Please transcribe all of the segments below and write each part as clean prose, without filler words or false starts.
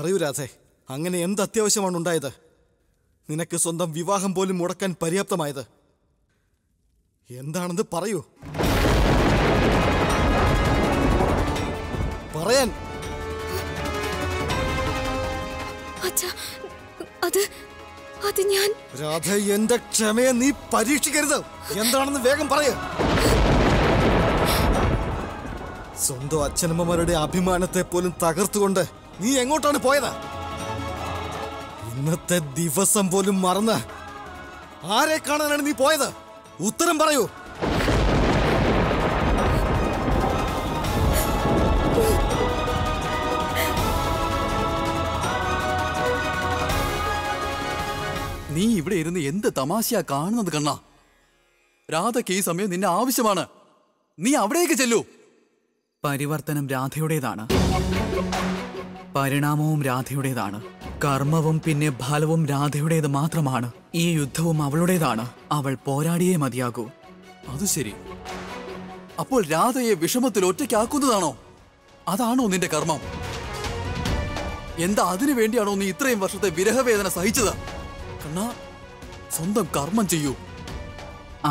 പറയൂ രാധേ, അങ്ങനെ എന്ത് അത്യാവശ്യമാണ് ഉണ്ടായത്? നിനക്ക് സ്വന്തം വിവാഹം പോലും മുടക്കാൻ പര്യാപ്തമായത് എന്താണെന്ന് പറയൂ. പറയാൻ രാധ, എന്റെ ക്ഷമയെ നീ പരീക്ഷിക്കരുത്. എന്താണെന്ന് വേഗം പറയൂ. സ്വന്തം അച്ഛനമ്മമാരുടെ അഭിമാനത്തെ പോലും തകർത്തുകൊണ്ട് നീ എങ്ങോട്ടാണ് പോയത്? ഇന്നത്തെ ദിവസം പോലും മറന്ന് ആരെ കാണാനാണ് നീ പോയത്? ഉത്തരം പറയൂ. നീ ഇവിടെ ഇരുന്ന് എന്ത് തമാശയാ കാണുന്നത് കണ്ണാ? രാധയ്ക്ക് ഈ സമയം നിന്നെ ആവശ്യമാണ്. നീ അവിടേക്ക് ചെല്ലൂ. പരിവർത്തനം രാധയുടേതാണ്, പരിണാമവും രാധയുടേതാണ്, കർമ്മവും പിന്നെ ഫലവും രാധയുടേത് മാത്രമാണ്. ഈ യുദ്ധവും അവളുടേതാണ്. അവൾ പോരാടിയേ മതിയാകൂ. അത് ശരി. അപ്പോൾ രാധയെ വിഷമത്തിൽ ഒറ്റയ്ക്കാക്കുന്നതാണോ? അതാണോ നിന്റെ കർമ്മം? എന്താ അതിനു വേണ്ടിയാണോ നീ ഇത്രയും വർഷത്തെ വിരഹവേദന സഹിച്ചത്? കണ്ണാ, സ്വന്തം കർമ്മം ചെയ്യൂ.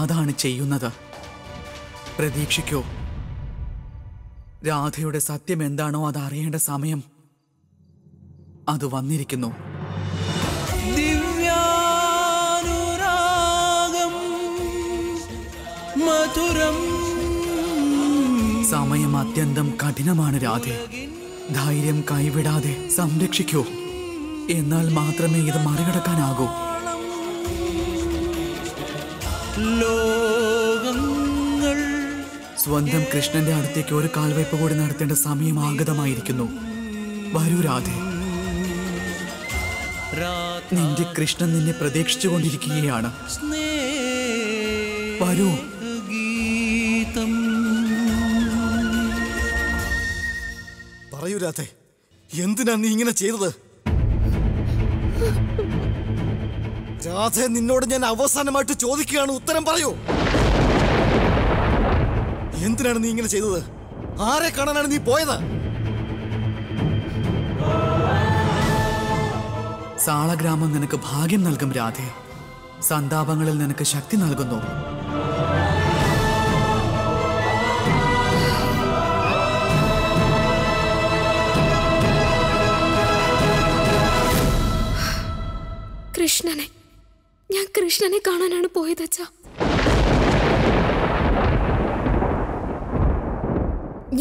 അതാണ് ചെയ്യുന്നത്. പ്രതീക്ഷിക്കൂ, രാധയുടെ സത്യം എന്താണോ അതറിയേണ്ട സമയം അത് വന്നിരിക്കുന്നു. ദിവ്യാനുരാഗം മധുരം. സമയം അത്യന്തം കഠിനമാണ് രാധേ. ധൈര്യം കൈവിടാതെ സംരക്ഷിക്കൂ. എന്നാൽ മാത്രമേ ഇത് മറികടക്കാനാകൂ. സ്വന്തം കൃഷ്ണന്റെ അടുത്തേക്ക് ഒരു കാൽവയ്പ് കൂടി നടത്തേണ്ട സമയം ആഗതമായിരിക്കുന്നു. വരൂ രാധേ, നിന്റെ കൃഷ്ണൻ നിന്നെ പ്രതീക്ഷിച്ചുകൊണ്ടിരിക്കുകയാണ്. വരൂ. പറയൂ രാധേ, എന്തിനാ നീ ഇങ്ങനെ ചെയ്തത്? രാധേ, നിന്നോട് ഞാൻ അവസാനമായിട്ട് ചോദിക്കുകയാണ്, ഉത്തരം പറയൂ. എന്തിനാണ് നീ ഇങ്ങനെ ചെയ്തത്? ആരെ കാണാനാണ് നീ പോയത്? സാളഗ്രാമം നിനക്ക് ഭാഗ്യം നൽകും രാധേ. സന്താപങ്ങളിൽ നിനക്ക് ശക്തി നൽകുന്നു. കൃഷ്ണനെ, ഞാൻ കൃഷ്ണനെ കാണാനാണ് പോയത് അച്ഛാ.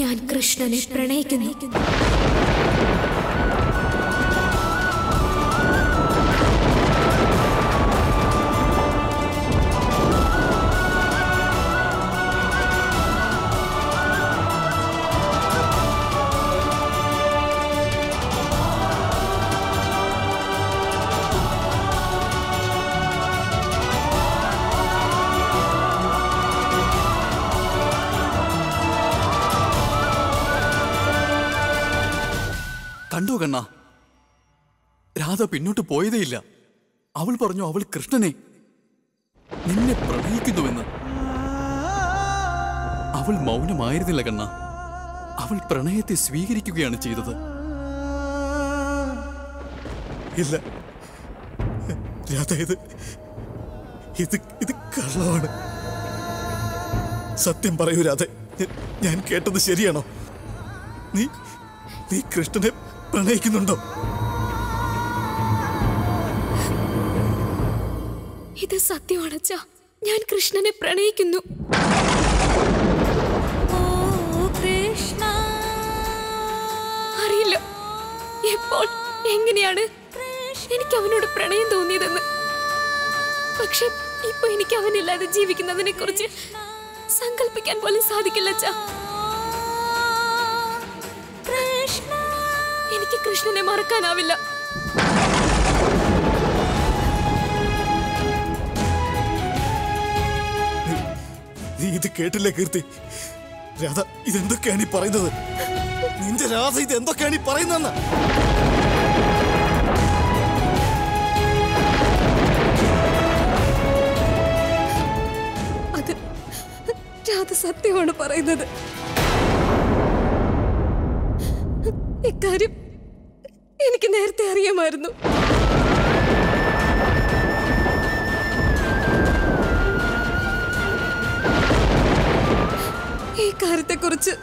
ഞാൻ കൃഷ്ണനെ പ്രണയിക്കുന്നു. കണ്ടോ കണ്ണാ, രാധ പിന്നോട്ട് പോയതേയില്ല. അവൾ പറഞ്ഞു അവൾ കൃഷ്ണനെ, നിന്നെ പ്രണയിക്കുന്നുവെന്ന്. അവൾ മൗനമായിരുന്നില്ല കണ്ണാ. അവൾ പ്രണയത്തെ സ്വീകരിക്കുകയാണ് ചെയ്തത്. ഇല്ല രാധ, ഇത് കള്ളമാണ്. സത്യം പറയൂ രാധ, ഞാൻ കേട്ടത് ശരിയാണോ? നീ കൃഷ്ണനെ പ്രണയിക്കുന്നുണ്ടോ? ഇത് സത്യമാണ് അച്ഛാ, ഞാൻ കൃഷ്ണനെ പ്രണയിക്കുന്നു. അറിയില്ല എപ്പോൾ എങ്ങനെയാണ് എനിക്ക് അവനോട് പ്രണയം തോന്നിയതെന്ന്. പക്ഷെ ഇപ്പൊ എനിക്ക് അവനില്ലാതെ ജീവിക്കുന്നതിനെ കുറിച്ച് സങ്കല്പിക്കാൻ പോലും സാധിക്കില്ല അച്ഛാ. എനിക്ക് കൃഷ്ണനെ മറക്കാനാവില്ല. നീ ഇത് കേട്ടില്ലേ കീർത്തി? രാധ ഇതെന്തൊക്കെയാണ് ഈ പറയുന്നത്? നിന്റെ രാധ ഇതെന്തൊക്കെയാണ് ഈ പറയുന്നതെന്ന്? അത് രാധ സത്യമാണ് പറയുന്നത്. എനിക്ക് നേരത്തെ അറിയാമായിരുന്നു. ഈ കാര്യത്തെക്കുറിച്ച്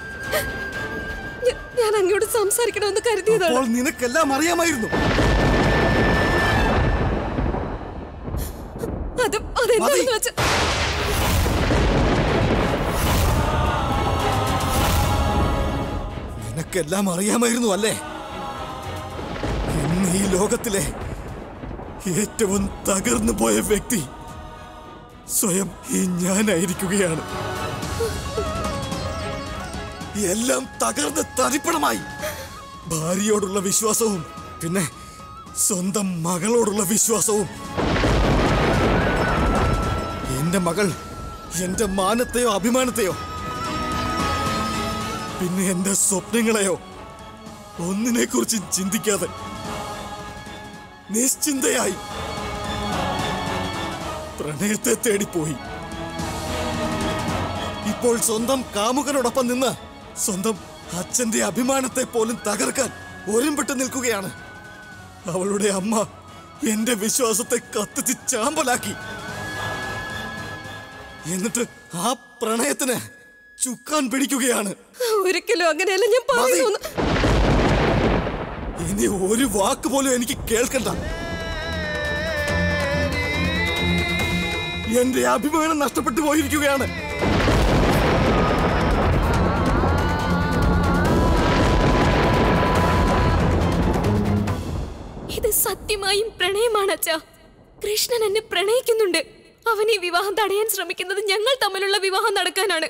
ഞാൻ അങ്ങോട്ട് സംസാരിക്കണമെന്ന് കരുതിയതാണ്. അപ്പോൾ നിനക്കെല്ലാം അറിയാമായിരുന്നു. അതെന്താണെന്ന് വെച്ചാൽ നിനക്കെല്ലാം അറിയാമായിരുന്നു അല്ലേ? ഈ ലോകത്തിലെ ഏറ്റവും തകർന്നു പോയ വ്യക്തി സ്വയം ഈ ഞാനായിരിക്കുകയാണ്. എല്ലാം തകർന്ന് തരിപ്പണമായി. ഭാര്യയോടുള്ള വിശ്വാസവും പിന്നെ സ്വന്തം മകളോടുള്ള വിശ്വാസവും. എന്റെ മകൾ എന്റെ മാനത്തെയോ അഭിമാനത്തെയോ പിന്നെ എന്റെ സ്വപ്നങ്ങളെയോ ഒന്നിനെക്കുറിച്ച് ചിന്തിക്കാതെ നിശ്ചിന്തയായി പ്രണയത്തെ തേടിപ്പോയി. ഇപ്പോൾ സ്വന്തം കാമുകനോടൊപ്പം നിന്ന് സ്വന്തം അച്ഛന്റെ അഭിമാനത്തെ പോലും തകർക്കാൻ ഒരുമ്പെട്ട് നിൽക്കുകയാണ്. അവളുടെ അമ്മ എന്റെ വിശ്വാസത്തെ കത്തിച്ച് ചാമ്പലാക്കി. എന്നിട്ട് ആ പ്രണയത്തിന് ചുക്കാൻ പിടിക്കുകയാണ്. ഒരിക്കലും അങ്ങനെയല്ല ഞാൻ പറയുന്നു. ഇനി ഒരു വാക്ക് പോലും എനിക്ക് കേൾക്കണ്ട. എന്റെ അഭിമാനം നഷ്ടപ്പെട്ടു പോയിരിക്കുകയാണ്. ഇത് സത്യമായും പ്രണയമാണ് അച്ഛാ. കൃഷ്ണൻ എന്നെ പ്രണയിക്കുന്നുണ്ട്. അവൻ ഈ വിവാഹം തടയാൻ ശ്രമിക്കുന്നത് ഞങ്ങൾ തമ്മിലുള്ള വിവാഹം നടക്കാനാണ്.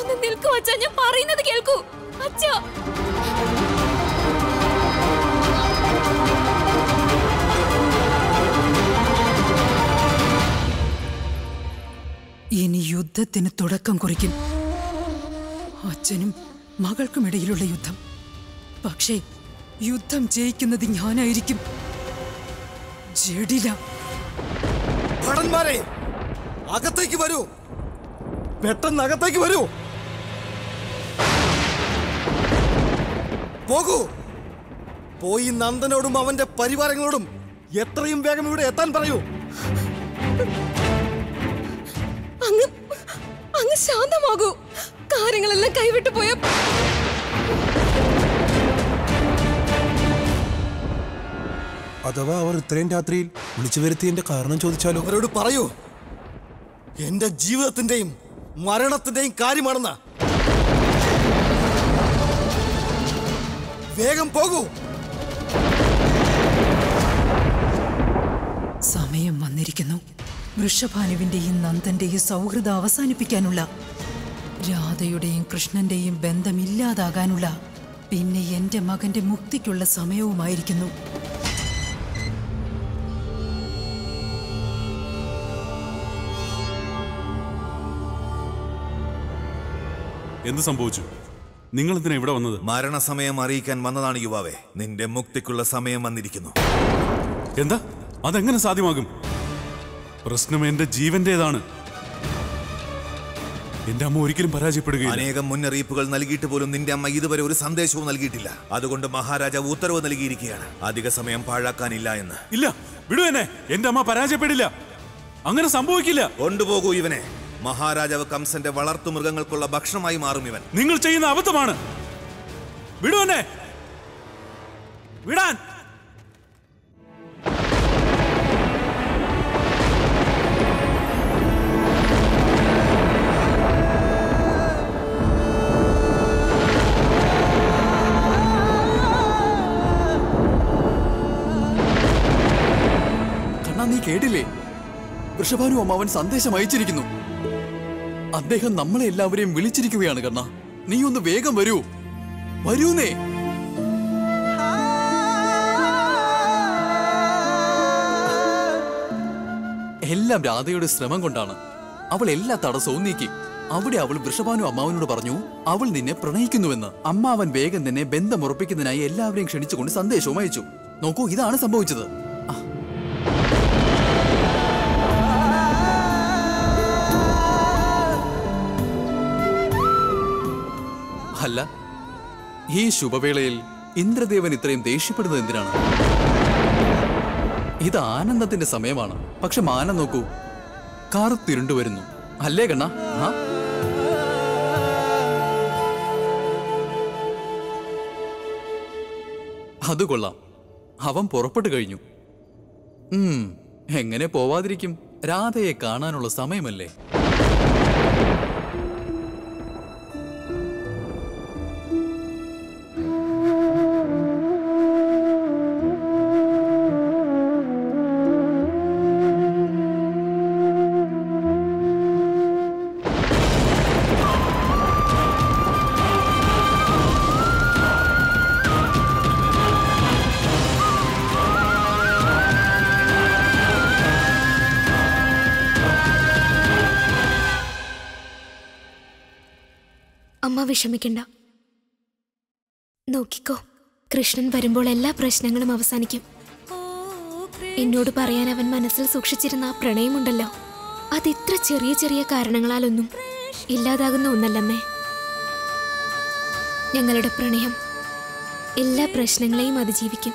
ഒന്ന് നിൽക്കൂ അച്ഛാ, ഞാൻ പറയുന്നത് കേൾക്കൂ അച്ഛാ. ഇനി യുദ്ധത്തിന് തുടക്കം കുറിക്കും. അച്ഛനും മകൾക്കുമിടയിലുള്ള യുദ്ധം. പക്ഷേ യുദ്ധം ജയിക്കുന്നത് ഞാനായിരിക്കും. ജഡില ഭടന്മാരെ, അകത്തേക്ക് വരൂ, പെട്ടെന്ന് അകത്തേക്ക് വരൂ. പോകൂ, പോയി നന്ദനോടും അവന്റെ പരിവാരങ്ങളോടും എത്രയും വേഗം ഇവിടെ എത്താൻ പറയൂ. അങ്ങ് ശാന്തമാകൂ. കാര്യങ്ങളെല്ലാം കൈവിട്ടു പോയ അഥവാ അവർ ഇത്രയും രാത്രിയിൽ വിളിച്ചു വരുത്തിയതിന്റെ കാരണം ചോദിച്ചാലോ? അവരോട് പറയൂ, എന്റെ ജീവിതത്തിന്റെയും മരണത്തിന്റെയും കാര്യമാണെന്ന. വേഗം പോകൂ. സമയം വന്നിരിക്കുന്നു വൃഷഭാനുവിന്റെയും നന്ദന്റെയും സൗഹൃദം അവസാനിപ്പിക്കാനുള്ള, രാധയുടെയും കൃഷ്ണന്റെയും ബന്ധമില്ലാതാകാനുള്ള, പിന്നെ എന്റെ മകന്റെ മുക്തിക്കുള്ള സമയവുമായിരിക്കുന്നു. എന്ത് സംഭവിച്ചു? നിങ്ങൾ എന്തിനാ ഇവിടെ വന്നത്? മരണസമയം അറിയിക്കാൻ വന്നതാണ് യുവാവേ. നിന്റെ മുക്തിക്കുള്ള സമയം വന്നിരിക്കുന്നു. എന്താ? അതെങ്ങനെ സാധ്യമാകും? പ്രശ്നം എന്റെ ജീവന്റേതാണ്. എന്റെ അമ്മ ഒരിക്കലും പരാജയപ്പെടുകയില്ല. അനേകം മുന്നറിയിപ്പുകൾ നൽകിയിട്ട് പോലും നിന്റെ അമ്മ ഇതുവരെ ഒരു സന്ദേശവും നൽകിയിട്ടില്ല. അതുകൊണ്ട് മഹാരാജാവ് ഉത്തരവ് നൽകിയിരിക്കുകയാണ്, അധിക സമയം പാഴാക്കാനില്ല എന്ന്. ഇല്ല, വിടൂ എന്നെ. എന്റെ അമ്മ പരാജയപ്പെടില്ല. അങ്ങനെ സംഭവിക്കില്ല. കൊണ്ടുപോകൂ ഇവനെ. മഹാരാജാവ് കംസന്റെ വളർത്തു മൃഗങ്ങൾക്കുള്ള ഭക്ഷണമായി മാറും ഇവൻ. നിങ്ങൾ ചെയ്യുന്ന അബദ്ധമാണ്. വിടൂ എന്നെ. വിടാൻ കേട്ടില്ലേ? വൃഷഭാനു അമ്മാവൻ സന്ദേശം അയച്ചിരിക്കുന്നു. അദ്ദേഹം നമ്മളെ എല്ലാവരെയും വിളിച്ചിരിക്കുകയാണ്. കണ്ണ, നീ ഒന്ന് വേഗം വരൂ. വരൂന്നേ. എല്ലാം രാധയുടെ ശ്രമം കൊണ്ടാണ്. അവൾ എല്ലാ തടസ്സവും നീക്കി. അവിടെ അവൾ വൃഷഭാനു അമ്മാവനോട് പറഞ്ഞു അവൾ നിന്നെ പ്രണയിക്കുന്നുവെന്ന്. അമ്മാവൻ വേഗം തന്നെ ബന്ധമുറപ്പിക്കുന്നതിനായി എല്ലാവരെയും ക്ഷണിച്ചുകൊണ്ട് സന്ദേശവും അയച്ചു. നോക്കൂ, ഇതാണ് സംഭവിച്ചത്. ഈ ശുഭവേളയിൽ ഇന്ദ്രദേവൻ ഇത്രയും ദേഷ്യപ്പെടുന്നത് എന്തിനാണ്? ഇത് ആനന്ദത്തിന്റെ സമയമാണ്. പക്ഷെ മാനം നോക്കൂ, കറുത്തിരുണ്ടു വരുന്നു അല്ലേ കണ്ണ? അത് കൊള്ളാം, അവൻ പുറപ്പെട്ടു കഴിഞ്ഞു. എങ്ങനെ പോവാതിരിക്കും? രാധയെ കാണാനുള്ള സമയമല്ലേ? വിഷമിക്കണ്ട, നോക്കിക്കോ, കൃഷ്ണൻ വരുമ്പോൾ എല്ലാ പ്രശ്നങ്ങളും അവസാനിക്കും. എന്നോട് പറയാൻ അവൻ മനസ്സിൽ സൂക്ഷിച്ചിരുന്ന ആ പ്രണയമുണ്ടല്ലോ, അത് ഇത്ര ചെറിയ ചെറിയ കാരണങ്ങളാലൊന്നും ഇല്ലാതാകുന്ന ഒന്നല്ലമ്മേ. ഞങ്ങളുടെ പ്രണയം എല്ലാ പ്രശ്നങ്ങളെയും അതിജീവിക്കും.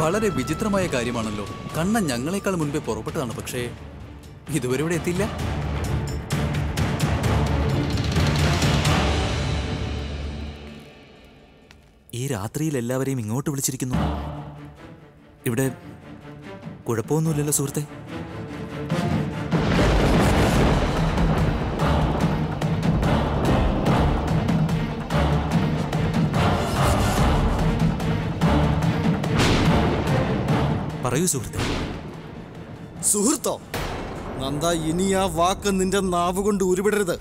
വളരെ വിചിത്രമായ കാര്യമാണല്ലോ, കണ്ണൻ ഞങ്ങളെക്കാൾ മുൻപേ പുറപ്പെട്ടതാണ്, പക്ഷേ ഇതുവരെ ഇവിടെ എത്തിയില്ല. ഈ രാത്രിയിൽ എല്ലാവരെയും ഇങ്ങോട്ട് വിളിച്ചിരിക്കുന്നു. ഇവിടെ കുഴപ്പമൊന്നുമില്ലല്ലോ സുഹൃത്തെ? പറയൂ സുഹൃത്തേ. സുഹൃത്തോ? നന്ദ, ഇനി ആ വാക്ക് നിന്റെ നാവ് കൊണ്ട് ഉരുവിടരുത്.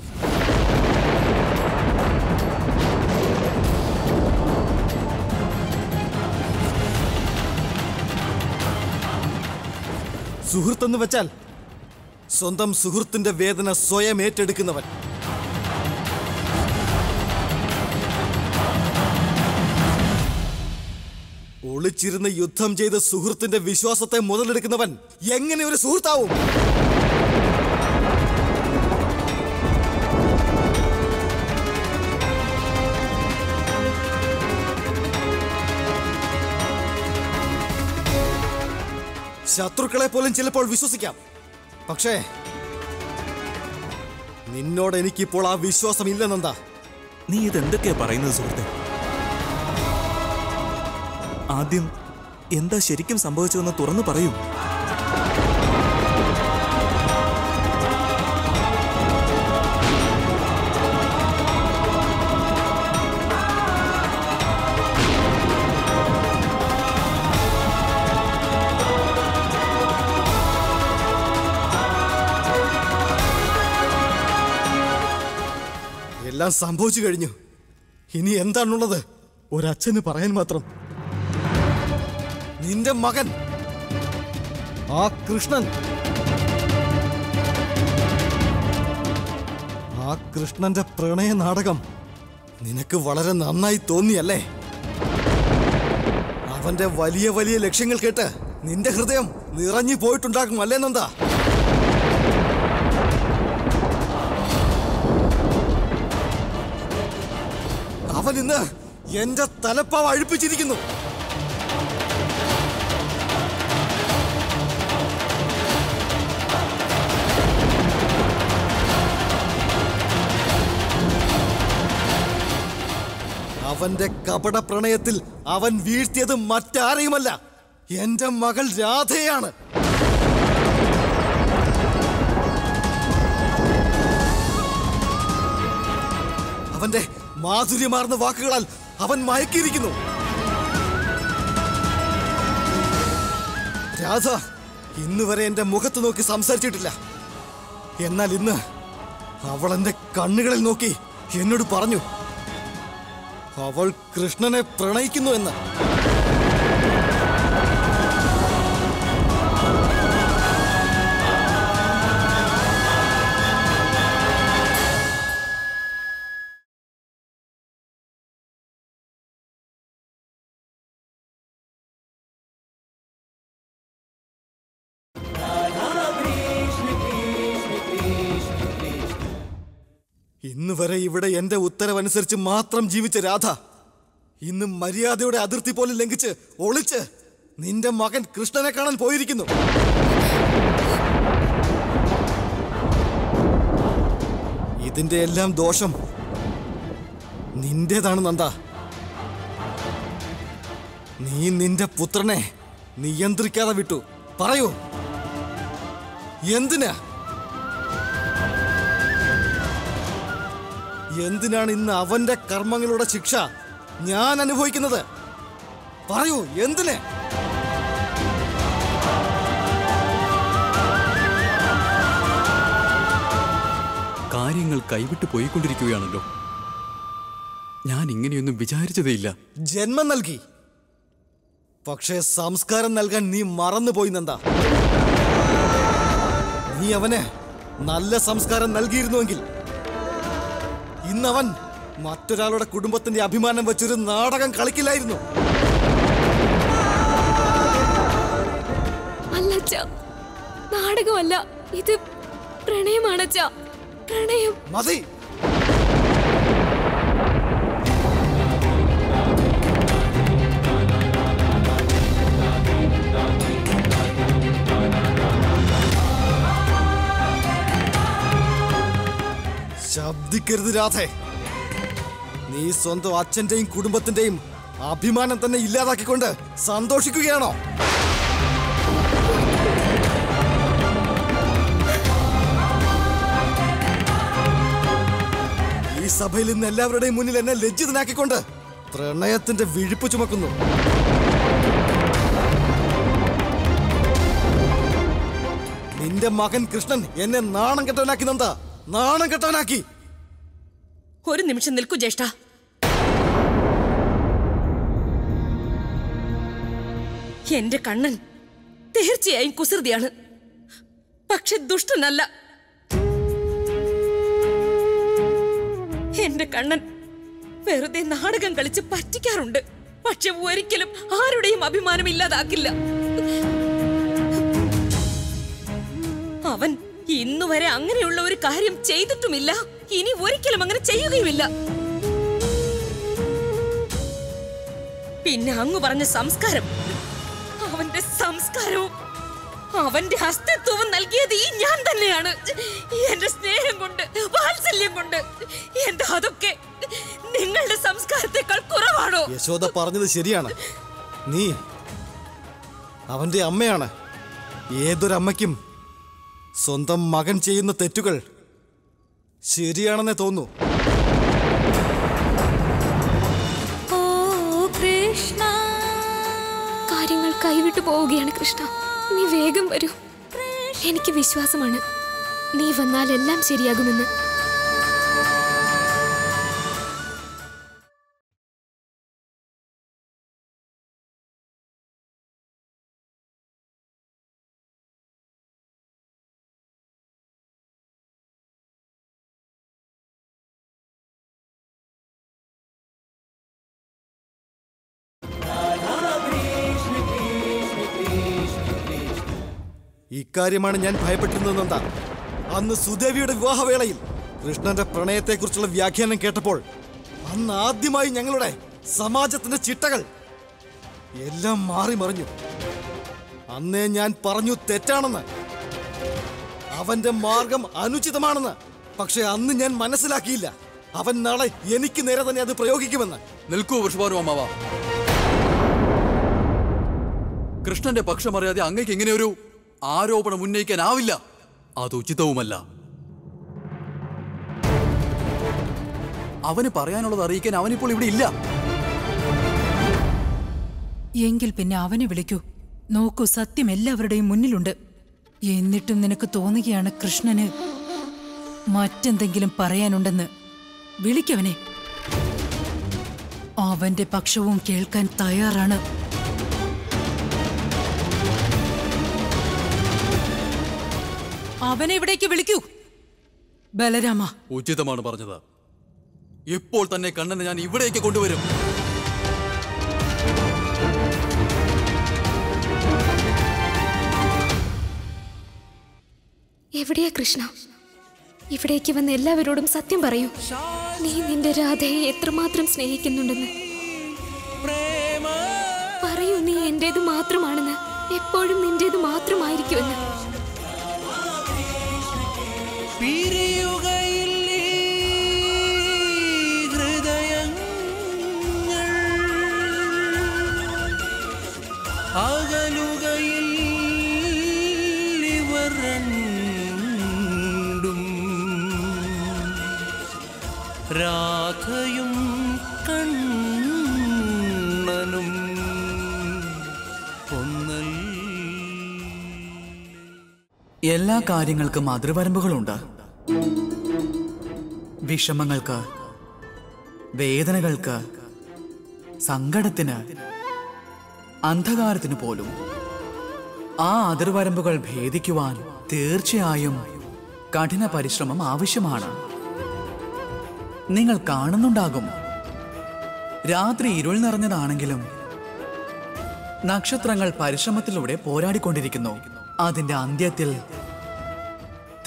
സുഹൃത്തെന്ന് വെച്ചാൽ സ്വന്തം സുഹൃത്തിന്റെ വേദന സ്വയം ഏറ്റെടുക്കുന്നവൻ. ഒളിച്ചിരുന്ന് യുദ്ധം ചെയ്ത് സുഹൃത്തിന്റെ വിശ്വാസത്തെ മുതലെടുക്കുന്നവൻ എങ്ങനെ ഒരു സുഹൃത്താവും? ശത്രുക്കളെ പോലും ചിലപ്പോൾ വിശ്വസിക്കാം, പക്ഷേ നിന്നോട് എനിക്കിപ്പോൾ ആ വിശ്വാസം ഇല്ലെന്നെന്താ. നീ ഇതെന്തൊക്കെയാ പറയുന്നത് സുഹൃത്തെ? ആദ്യം എന്താ ശരിക്കും സംഭവിച്ചതെന്ന് തുറന്നു പറയൂ. എല്ലാം സംഭവിച്ചു കഴിഞ്ഞു, ഇനി എന്താണുള്ളത്? ഒരച്ഛന് പറയാൻ മാത്രം. നിന്റെ മകൻ ആ കൃഷ്ണൻ, ആ കൃഷ്ണന്റെ പ്രണയ നാടകം നിനക്ക് വളരെ നന്നായി തോന്നിയല്ലേ? അവന്റെ വലിയ വലിയ ലക്ഷ്യങ്ങൾ കേട്ട് നിന്റെ ഹൃദയം നിറഞ്ഞു പോയിട്ടുണ്ടാകും അല്ലേ നന്ദ? അവൻ ഇന്ന് എന്റെ തലപ്പാവ് അഴിപ്പിച്ചിരിക്കുന്നു. അവന്റെ കപട പ്രണയത്തിൽ അവൻ വീഴ്ത്തിയത് മറ്റാരെയുമല്ല, എന്റെ മകൾ രാധയാണ്. അവന്റെ മാധുര്യമാർന്ന വാക്കുകളാൽ അവൻ മയക്കിയിരിക്കുന്നു. രാധ ഇന്നുവരെ എന്റെ മുഖത്ത് നോക്കി സംസാരിച്ചിട്ടില്ല, എന്നാൽ ഇന്ന് कण्णुകളിൽ നോക്കി എന്നോട് പറഞ്ഞു കൃഷ്ണനെ പ്രണയിക്കുന്നു എന്ന് इन वे इवे एरवुसुरी जीवच राध इन मर्याद अतिर्ति लंघि ओलिच्च निन्े मगन कृष्णने का इंटेल दोषम निन्े नंद नी नित्रने नियंत्रिका विटू परयू ए എന്തിനാണ് കർമ്മങ്ങളുടെ ശിക്ഷ ഞാൻ അനുഭവിക്കുന്നത് പറയൂ എന്തിനെ കാര്യങ്ങൾ കൈവിട്ട് പോയിക്കൊണ്ടിരിക്കുകയാണല്ലോ ഞാൻ ഇങ്ങനെയൊന്നും വിചാരിച്ചതേയില്ല ജന്മം നൽകി പക്ഷേ സംസ്കാരം നൽകാൻ നീ മറന്നു പോയി നന്ദാ നീ അവനെ നല്ല സംസ്കാരം നൽകിയിരുന്നുവെങ്കിൽ ഇന്നവൻ മറ്റൊരാളുടെ കുടുംബത്തിന്റെ അഭിമാനം വെച്ചൊരു നാടകം കളിക്കില്ലായിരുന്നു അല്ലച്ച നാടകമല്ല ഇത് പ്രണയമാണ് അച്ഛാ പ്രണയം മതി ശബ്ദിക്കരുത് രാധേ നീ സ്വന്തം അച്ഛന്റെയും കുടുംബത്തിന്റെയും അഭിമാനം തന്നെ ഇല്ലാതാക്കിക്കൊണ്ട് സന്തോഷിക്കുകയാണോ ഈ സഭയിൽ നിന്ന് എല്ലാവരുടെയും മുന്നിൽ എന്നെ ലജ്ജിതനാക്കിക്കൊണ്ട് പ്രണയത്തിന്റെ വിഴുപ്പ് ചുമക്കുന്നു നിന്റെ മകൻ കൃഷ്ണൻ എന്നെ നാണം കെട്ടവനാക്കി നന്ദാ നാണം കെട്ടവനാക്കി ഒരു നിമിഷം നിൽക്കൂ ജ്യേഷ്ഠ എന്റെ കണ്ണൻ തീർച്ചയായും കുസൃതിയാണ് പക്ഷെ ദുഷ്ടനല്ല എന്റെ കണ്ണൻ വെറുതെ നാടകം കളിച്ച് പറ്റിക്കാറുണ്ട് പക്ഷെ ഒരിക്കലും ആരുടെയും അഭിമാനം ഇല്ലാതാക്കില്ല അവൻ ഇന്നുവരെ അങ്ങനെയുള്ള ഒരു കാര്യം ചെയ്തിട്ടുമില്ല ഇനി ഒരിക്കലും അങ്ങനെ ചെയ്യുകയുമില്ല പിന്നെ അങ്ങ് പറഞ്ഞ സംസ്കാരം അവന്റെ സംസ്കാരവും അവന്റെ അസ്തിത്വവും നൽകിയത് ഈ ഞാൻ തന്നെയാണ് എന്റെ സ്നേഹം കൊണ്ട് വാത്സല്യം കൊണ്ട് എന്താ അതൊക്കെ നിങ്ങളുടെ സംസ്കാരത്തേക്കാൾ കുറവാണോ യശോദ പറഞ്ഞത് ശരിയാണ് നീ അവന്റെ അമ്മയാണ് ഏതൊരമ്മയ്ക്കും സ്വന്തം മകൻ ചെയ്യുന്ന തെറ്റുകൾ ശരിയാണെന്ന് തോന്നുന്നു ഓ കൃഷ്ണ കാര്യങ്ങൾ കൈവിട്ടു പോവുകയാണ് കൃഷ്ണ നീ വേഗം വരൂ എനിക്ക് വിശ്വാസമാണ് നീ വന്നാൽ എല്ലാം ശരിയാകുമെന്ന് ഇക്കാര്യമാണ് ഞാൻ ഭയപ്പെട്ടിരുന്നതെന്നാ അന്ന് സുദേവിയുടെ വിവാഹവേളയിൽ കൃഷ്ണന്റെ പ്രണയത്തെക്കുറിച്ചുള്ള വ്യാഖ്യാനം കേട്ടപ്പോൾ അന്ന് ആദ്യമായി ഞങ്ങളുടെ സമാജത്തിന്റെ ചിട്ടകൾ എല്ലാം മാറി മറിഞ്ഞു അന്നേ ഞാൻ പറഞ്ഞു തെറ്റാണെന്ന് അവന്റെ മാർഗം അനുചിതമാണെന്ന് പക്ഷെ അന്ന് ഞാൻ മനസ്സിലാക്കിയില്ല അവൻ നാളെ എനിക്ക് നേരെ തന്നെ അത് പ്രയോഗിക്കുമെന്ന് നിൽക്കൂ വൃഷഭാനുമാമാവാ കൃഷ്ണന്റെ പക്ഷമറിയാതെ അങ്ങേക്ക് എങ്ങനെ ഒരു ആരോപണം ഉന്നയിക്കാനാവില്ല അത് ഉചിതവുമല്ല അവന് പറയാനുള്ളത് അറിയിക്കാൻ അവനിപ്പോൾ ഇവിടെ ഇല്ല എങ്കിൽ പിന്നെ അവനെ വിളിക്കൂ നോക്കൂ സത്യം എല്ലാവരുടെയും മുന്നിലുണ്ട് എന്നിട്ടും നിനക്ക് തോന്നുകയാണ് കൃഷ്ണന് മറ്റെന്തെങ്കിലും പറയാനുണ്ടെന്ന് വിളിക്കവനെ. അവന്റെ പക്ഷവും കേൾക്കാൻ തയ്യാറാണ്. അവനെ ഇവിടേക്ക് വിളിക്കൂ ബലരാമ. ഉചിതമാണ് പറഞ്ഞത്. ഇപ്പോൾ തന്നെ കണ്ണനെ ഞാൻ ഇവിടേക്ക് കൊണ്ടുവരും. എവിടെയാ കൃഷ്ണ? ഇവിടേക്ക് വന്ന് എല്ലാവരോടും സത്യം പറയൂ, നീ നിന്റെ രാധയെ എത്രമാത്രം സ്നേഹിക്കുന്നുണ്ടെന്ന് പറയൂ. നീ എന്റേത് മാത്രമാണെന്ന്, എപ്പോഴും നിന്റേത് മാത്രമായിരിക്കുമെന്ന്. രാധയും കണ്ണനും ഒന്നൽ. എല്ലാ കാര്യങ്ങൾക്കും അതിർവരമ്പുകളുണ്ട്. വിഷമങ്ങൾക്ക്, വേദനകൾക്ക്, സങ്കടത്തിന്, അന്ധകാരത്തിന് പോലും ആ അതിർവരമ്പുകൾ ഭേദിക്കുവാൻ തീർച്ചയായും കഠിന പരിശ്രമം ആവശ്യമാണ്. നിങ്ങൾ കാണുന്നുണ്ടാകും, രാത്രി ഇരുൾ നിറഞ്ഞതാണെങ്കിലും നക്ഷത്രങ്ങൾ പരിശ്രമത്തിലൂടെ പോരാടിക്കൊണ്ടിരിക്കുന്നു. അതിൻ്റെ അന്ത്യത്തിൽ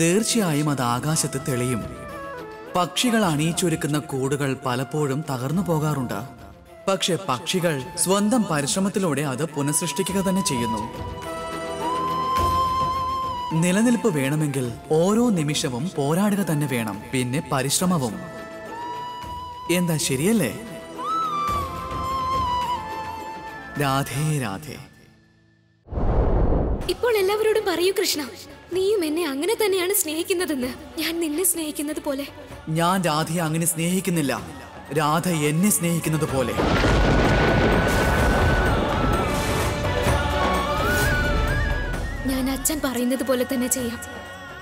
തീർച്ചയായും അത് ആകാശത്ത് തെളിയും. പക്ഷികൾ അണിയിച്ചൊരുക്കുന്ന കൂടുകൾ പലപ്പോഴും തകർന്നു പോകാറുണ്ട്. പക്ഷെ പക്ഷികൾ സ്വന്തം പരിശ്രമത്തിലൂടെ അത് പുനഃസൃഷ്ടിക്കുക തന്നെ ചെയ്യുന്നു. നിലനിൽപ്പ് വേണമെങ്കിൽ ഓരോ നിമിഷവും പോരാടുക തന്നെ വേണം, പിന്നെ പരിശ്രമവും. എന്താ ശരിയല്ലേ? രാധേ രാധേ. ഇപ്പോൾ എല്ലാവരോടും പറയൂ കൃഷ്ണ, നീയും എന്നെ അങ്ങനെ തന്നെയാണ് സ്നേഹിക്കുന്നതെന്ന്. ഞാൻ നിന്നെ സ്നേഹിക്കുന്നത് പോലെ. ഞാൻ രാധയെ അങ്ങനെ സ്നേഹിക്കുന്നില്ല, രാധ എന്നെ സ്നേഹിക്കുന്നത് പോലെ. ഞാൻ അച്ഛൻ പറയുന്നത് പോലെ തന്നെ ചെയ്യാം.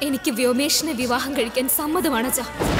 എനിക്ക് വ്യോമേഷിനെ വിവാഹം കഴിക്കാൻ സമ്മതമാണ് അച്ഛാ.